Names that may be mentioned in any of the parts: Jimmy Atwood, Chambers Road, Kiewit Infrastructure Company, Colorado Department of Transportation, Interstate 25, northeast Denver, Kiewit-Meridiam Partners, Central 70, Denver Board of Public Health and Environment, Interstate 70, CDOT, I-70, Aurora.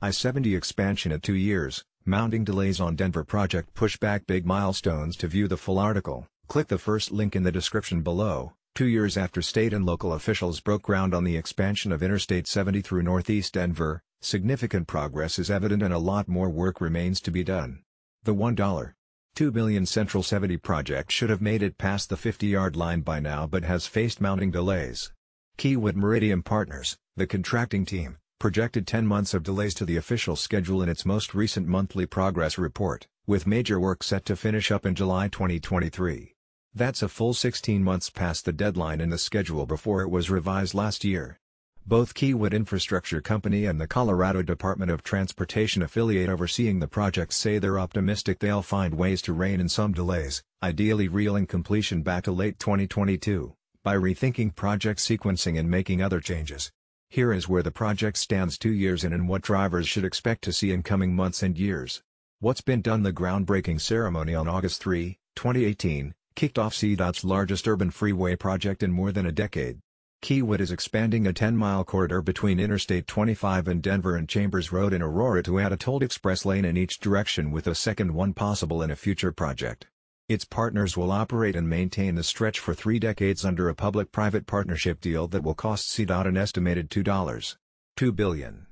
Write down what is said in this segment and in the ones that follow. I-70 expansion at 2 years, mounting delays on Denver project pushback big milestones. To view the full article, click the first link in the description below. 2 years after state and local officials broke ground on the expansion of Interstate 70 through Northeast Denver, significant progress is evident and a lot more work remains to be done. The $1.2 billion Central 70 project should have made it past the 50-yard line by now but has faced mounting delays. Kiewit-Meridiam Partners, the contracting team, projected 10 months of delays to the official schedule in its most recent monthly progress report, with major work set to finish up in July 2023. That's a full 16 months past the deadline in the schedule before it was revised last year. Both Kiewit Infrastructure Company and the Colorado Department of Transportation affiliate overseeing the project say they're optimistic they'll find ways to rein in some delays, ideally reeling completion back to late 2022, by rethinking project sequencing and making other changes. Here is where the project stands 2 years in and what drivers should expect to see in coming months and years. What's been done: the groundbreaking ceremony on August 3, 2018, kicked off CDOT's largest urban freeway project in more than a decade. Kiewit is expanding a 10-mile corridor between Interstate 25 and Denver and Chambers Road in Aurora to add a tolled express lane in each direction, with a second one possible in a future project. Its partners will operate and maintain the stretch for 3 decades under a public-private partnership deal that will cost CDOT an estimated $2.2 billion.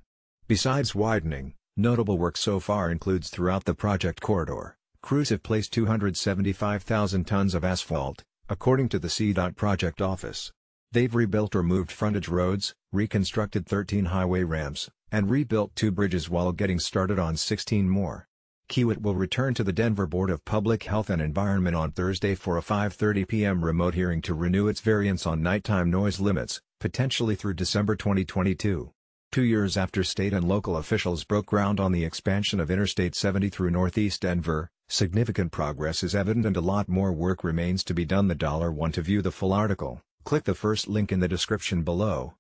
Besides widening, notable work so far includes throughout the project corridor, crews have placed 275,000 tons of asphalt, according to the CDOT project office. They've rebuilt or moved frontage roads, reconstructed 13 highway ramps, and rebuilt 2 bridges while getting started on 16 more. Kiewit will return to the Denver Board of Public Health and Environment on Thursday for a 5:30 p.m. remote hearing to renew its variance on nighttime noise limits, potentially through December 2022. 2 years after state and local officials broke ground on the expansion of Interstate 70 through Northeast Denver, significant progress is evident and a lot more work remains to be done. The $1. To view the full article, click the first link in the description below.